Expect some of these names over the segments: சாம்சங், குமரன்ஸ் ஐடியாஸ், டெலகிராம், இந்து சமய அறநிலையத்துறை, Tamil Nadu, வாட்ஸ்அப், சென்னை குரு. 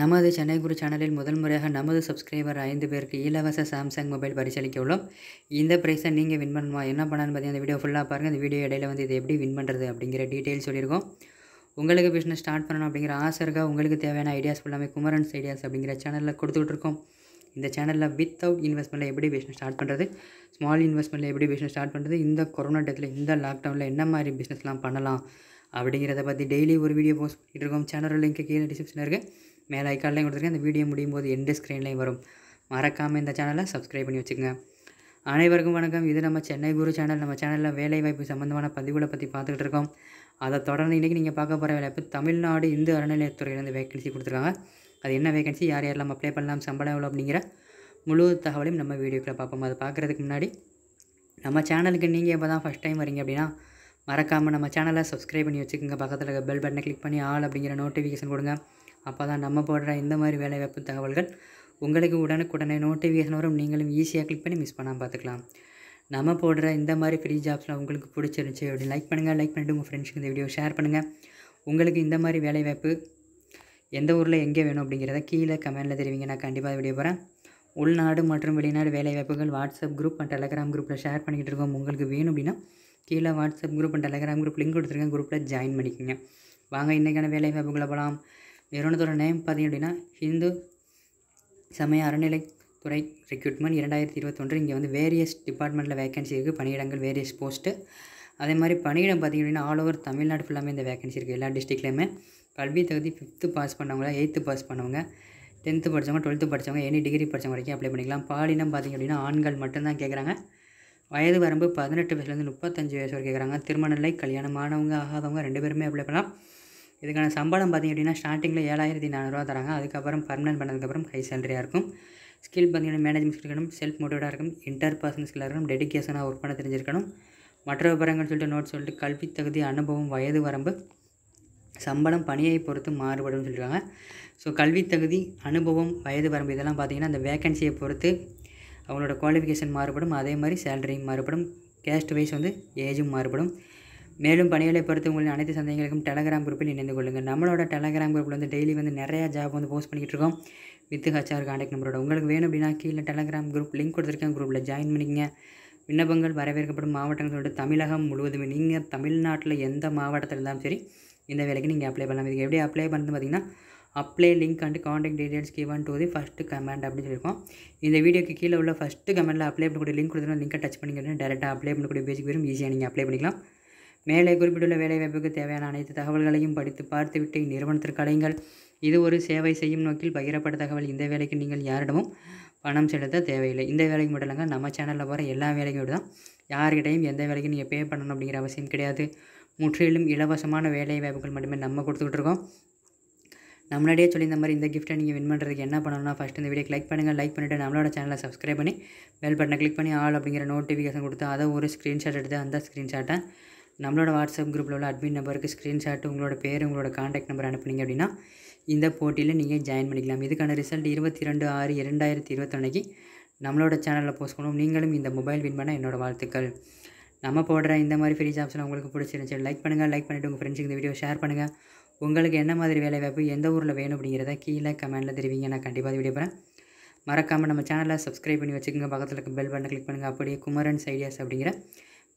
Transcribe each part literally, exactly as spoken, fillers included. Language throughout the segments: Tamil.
நமது சென்னை குரு சேனலில் முதல் முறையாக நமது சப்ஸ்கிரைபர் ஐந்து பேருக்கு இலவச சாம்சங் மொபைல் பரிசளிக்க உள்ளோம். இந்த ப்ரைஸை நீங்கள் வின் பண்ணணுமா, என்ன பண்ணாலும் பார்த்து அந்த வீடியோ ஃபுல்லாக பாருங்கள். இந்த வீடியோ இடையில வந்து இது எப்படி வின் பண்ணுறது அப்படிங்கிற டீட்டெயில் சொல்லியிருக்கோம். உங்களுக்கு பிஸ்னஸ் ஸ்டார்ட் பண்ணணும் அப்படிங்கிற ஆசை இருக்கா, உங்களுக்கு தேவையான ஐடியாஸ் எல்லாமே குமரன்ஸ் ஐடியாஸ் அப்படிங்கிற சேனலில் கொடுத்துட்ருக்கோம். இந்த சேனலில் வித்தவுட் இன்வெஸ்ட்மெண்ட்டில் எப்படி பிஸ்னஸ் ஸ்டார்ட் பண்ணுறது, ஸ்மால் இன்வெஸ்ட்மெண்ட்டில் எப்படி பிஸ்னஸ் ஸ்டார்ட் பண்ணுறது, இந்த கொரோனா டயத்தில் இந்த லாக்டவுனில் என்ன மாதிரி பிஸ்னஸ்லாம் பண்ணலாம் அப்படிங்கிறத பற்றி டெய்லி ஒரு வீடியோ போஸ்ட் பண்ணிட்டு இருக்கோம். சேனல் லிங்க்கு கீழே டிஸ்கிரிப்ஷனில் இருக்குது, மேலே ஐக்கார்ட்லையும் கொடுத்துருக்கேன். இந்த வீடியோ முடியும் போது எண்டு ஸ்க்ரீன்லையும் வரும். மறக்காமல் இந்த சேனலை சப்ஸ்கிரைப் பண்ணி வச்சுக்கோங்க. அனைவருக்கும் வணக்கம். இது நம்ம சென்னை குரு சேனல். நம்ம சேனலில் வேலைவாய்ப்பு சம்மந்தமான பதிவுகளை பற்றி பார்த்துக்கிட்டு இருக்கோம். அதை தொடர்ந்து இன்றைக்கி நீங்கள் பார்க்க போகிற வேலைவாய்ப்பு தமிழ்நாடு இந்து அறநிலையத்துறையிலேருந்து வேகன்சி கொடுத்துருக்காங்க. அது என்ன வேகன்சி, யார் யாரெல்லாம் அப்ளை பண்ணலாம், சம்பளம் எவ்வளோ அப்படிங்கிற முழு தகவலையும் நம்ம வீடியோக்குள்ளே பார்ப்போம். அதை பார்க்குறதுக்கு முன்னாடி நம்ம சேனலுக்கு நீங்கள் இப்போ தான் ஃபஸ்ட் டைம் வரீங்க அப்படின்னா மறக்காமல் நம்ம சேனலை சப்ஸ்கிரைப் பண்ணி வச்சுக்கோங்க. பக்கத்தில் இருக்க பெல் பட்டனை கிளிக் பண்ணி ஆல் அப்படிங்கிற நோட்டிஃபிகேஷன் கொடுங்க. அப்போ தான் நம்ம போடுற இந்த மாதிரி வேலைவாய்ப்பு தகவல்கள் உங்களுக்கு உடனுக்குடனே நோட்டிஃபிகேஷன் வரும். நீங்களும் ஈஸியாக கிளிக் பண்ணி மிஸ் பண்ணாமல் பார்த்துக்கலாம். நம்ம போடுற இந்த மாதிரி ஃப்ரீ ஜாப்ஸ்லாம் உங்களுக்கு பிடிச்சிருந்துச்சி அப்படின்னு லைக் பண்ணுங்கள். லைக் பண்ணிவிட்டு உங்கள் ஃப்ரெண்ட்ஸுக்கு இந்த வீடியோ ஷேர் பண்ணுங்கள். உங்களுக்கு இந்த மாதிரி வேலைவாய்ப்பு எந்த ஊரில் எங்கே வேணும் அப்படிங்கிறத கீழே கமெண்டில் தெரிவிங்க. நான் கண்டிப்பாக வீடியோ போகிறேன். உள்நாடு மற்றும் வெளிநாடு வேலைவாய்ப்புகள் வாட்ஸ்அப் குரூப் அண்ட் டெலகிராம் குரூப்பில் ஷேர் பண்ணிக்கிட்டு இருக்கோம். உங்களுக்கு வேணும் அப்படின்னா கீழே வாட்ஸ்அப் group and டெலகிராம் group link கொடுத்துருக்கேன். குரூப்பில் ஜாயின் பண்ணிக்கோங்க. வாங்க இன்றைக்கான வேலைவாய்ப்புகளை போகலாம். நிறுவனத்தோட நேம் பார்த்திங்க அப்படின்னா ஹிந்து சமய அறநிலைத்துறை ரெக்ரூட்மெண்ட் இரண்டாயிரத்தி இருபத்தொன்று. இங்கே வந்து வேரியஸ் டிபார்ட்மெண்ட்டில் வேகன்சி இருக்குது. பணியிடங்கள் வேரியஸ் போஸ்ட்டு. அதே மாதிரி பணியிடம் பார்த்திங்க அப்படின்னா ஆல் ஓவர் தமிழ்நாடு ஃபுல்லாமே இந்த வேகன்சி இருக்குது. எல்லா டிஸ்ட்ரிக்ட்லேயுமே கல்வி தகுதி ஃபிஃப்த்து பாஸ் பண்ணவங்க, எயித்து பாஸ் பண்ணவங்க, டென்த்து படித்தவங்க, டுவெல்த்து படித்தவங்க, எனி டிகிரி படித்தவங்க வரைக்கும் அப்ளை பண்ணிக்கலாம். பாலினம் பார்த்திங்க அப்படின்னா ஆண்கள் மட்டும்தான் கேட்குறாங்க. வயது வரம்பு பதினெட்டு வயசுலேருந்து முப்பத்தஞ்சு வயசு வரை கேட்குறாங்க. திருமண நிலை, கல்யாணமானவங்க, ஆகாதவங்க ரெண்டு பேருமே அப்ளை பண்ணலாம். இதுக்கான சம்பளம் பார்த்திங்க அப்படின்னா ஸ்டார்டிங்கில் ஏழாயிரத்தி நானூறுரூவா தராங்க. அதுக்கப்புறம் பர்மனெண்ட் பண்ணதுக்கப்புறம் ஹை சேலரியாக இருக்கும். ஸ்கில் பார்த்திங்கன்னா மேனேஜ்மெண்ட் ஸ்கில் இருக்கணும், செல்ஃப் மோட்டிவேட்டாக இருக்கும், இன்டர் பர்சனல் ஸ்கில்லாக இருக்கணும், டெடிக்கேஷனாக ஒர்க் பண்ண தெரிஞ்சிருக்கணும். மற்ற விவரங்கள் சொல்லிட்டு நோட் சொல்லிட்டு கல்வி தகுதி, அனுபவம், வயது வரம்பு, சம்பளம் பணியை பொறுத்து மாறுபடும் சொல்லியிருக்காங்க. ஸோ கல்வி தகுதி, அனுபவம், வயது வரம்பு இதெல்லாம் பார்த்திங்கன்னா அந்த வேகன்சியை பொறுத்து அவங்களோட குவாலிஃபிகேஷன் மாறுபடும். அதே மாதிரி சேலரியும் மாறுபடும். கேஸ்ட் வைஸ் வந்து ஏஜும் மாறுபடும். மேலும் பணிகளை பொறுத்து உங்களின் அனைத்து சந்தேகங்களுக்கும் டெலகிராம் குரூப்பில் இணைந்து கொள்ளுங்கள். நம்மளோட டெலகிராம் குரூப்பில் வந்து டெய்லி வந்து நிறையா ஜாப் வந்து போஸ்ட் பண்ணிக்கிட்டு இருக்கோம் வித் ஹச்ஆர் கான்டாக்ட் நம்பரோட. உங்களுக்கு வேணும் அப்படின்னா கீழே டெலகிராம் குரூப் லிங்க் கொடுத்துருக்கேன். குரூப்பில் ஜாயின் பண்ணிக்கங்க. விண்ணப்பங்கள் வரவேற்கப்படும் மாவட்டங்கள் சொல்லிட்டு தமிழகம் முழுவதுமே நீங்கள் தமிழ்நாட்டில் எந்த மாவட்டத்தில் இருந்தாலும் சரி இந்த வேலைக்கு நீங்கள் அப்ளை பண்ணலாம். இதுக்கு எப்படி அப்ளை பண்ணுறது பார்த்திங்கன்னா apply link and contact details given to the first comment அப்படின்னு சொல்லியிருக்கோம். இந்த வீடியோக்கு கீழே உள்ள ஃபஸ்ட்டு கமெண்டில் அப்ளை பண்ணக்கூடிய லிங்க் கொடுத்துருவோம். லிங்க்கை டச் பண்ணிக்கிட்டு டேரெக்டாக அப்ளை பண்ணக்கூடிய பேஜுக்கு வரும். ஈஸியாக நீங்கள் அப்ளை பண்ணிக்கலாம். மேலே குறிப்பிட்டுள்ள வேலைவாய்ப்புக்கு தேவையான அனைத்து தகவல்களையும் படித்து பார்த்துவிட்டு இந்நிறுவனத்திற்கு அழையுங்கள். இது ஒரு சேவை செய்யும் நோக்கில் பகிரப்பட்ட தகவல். இந்த வேலைக்கு நீங்கள் யாரிடமும் பணம் செலுத்த தேவையில்லை. இந்த வேலைக்கு மட்டும் இல்லைங்க, நம்ம சேனலில் போகிற எல்லா வேலைக்கும் விட தான். யார்கிட்டையும் எந்த வேலைக்கும் நீங்கள் பே பண்ணணும் அப்படிங்கிற அவசியம் கிடையாது. முற்றிலும் இலவசமான வேலைவாய்ப்புகள் மட்டுமே நம்ம கொடுத்துக்கிட்டு இருக்கோம். நம்மளாடியே சொல்லி இந்த மாதிரி இந்த கிஃப்ட்டை நீங்கள் வின் பண்ணுறதுக்கு என்ன பண்ணணும்னா ஃபஸ்ட்டு இந்த வீடியோக்கு லைக் பண்ணுங்கள். லைக் பண்ணிவிட்டு நம்மளோட சேனலை சப்ஸ்கிரைப் பண்ணி பெல் பட்டனை கிளிக் பண்ணி ஆல் அப்படிங்கிற நோட்டிஃபிகேஷன் கொடுத்து அதை ஒரு ஸ்க்ரீன்ஷாட் எடுத்து அந்த ஸ்க்ரீன்ஷாட்டை நம்மளோட வாட்ஸ்அப் குரூப்பில் உள்ள அட்மின் நம்பருக்கு ஸ்க்ரீன்ஷாட் உங்களோட பேர் உங்களோட காண்டாக்ட் நம்பர் அனுப்புனீங்க அப்படின்னா இந்த போட்டியில் நீங்கள் ஜாயின் பண்ணிக்கலாம். இதுக்கான ரிசல்ட் இருபத்தி ரெண்டு ஆறு இரண்டாயிரத்தி இருபத்தொன்னைக்கு நம்மளோட சேனலில் போஸ்ட் பண்ணுவோம். நீங்களும் இந்த மொபைல் வின் பண்ண என்னோடய வாழ்த்துக்கள். நம்ம போடுற இந்த மாதிரி ஃப்ரீ ஜாப்ஸ்லாம் உங்களுக்கு பிடிச்சிருந்துச்சு லைக் பண்ணுங்கள். லைக் பண்ணிவிட்டு உங்கள் ஃப்ரெண்ட்ஸுக்கு இந்த வீடியோ ஷேர் பண்ணுங்கள். உங்களுக்கு என்ன மாதிரி வேலைவாய்ப்பு எந்த ஊரில் வேணும் அப்படிங்கிறத கீழே கமெண்டில் தெரிவிங்க. நான் கண்டிப்பாக வீடியோ போகிறேன். மறக்காமல் நம்ம சேனலை சப்ஸ்கிரைப் பண்ணி வச்சுக்கோங்க. பக்கத்தில் இருக்க பெல் பட்டனை கிளிக் பண்ணுங்கள். அப்படியே குமரன்ஸ் ஐடியாஸ் அப்படிங்கிற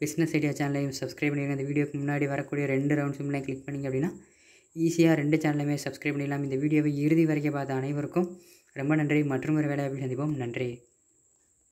பிஸ்னஸ் ஐடியா சேனலையும் சப்ஸ்கிரைப் பண்ணிடுங்க. இந்த வீடியோக்கு முன்னாடி வரக்கூடிய ரெண்டு ரவுண்ட் சிம்லையும் கிளிக் பண்ணிங்க அப்படின்னா ஈஸியாக ரெண்டு சேனலையுமே சப்ஸ்கிரைப் பண்ணிடலாம். இந்த வீடியோவை இறுதி வரைக்கும் பார்த்த அனைவருக்கும் ரொம்ப நன்றி. மற்றும் ஒரு வேலையை சந்திப்போம். நன்றி.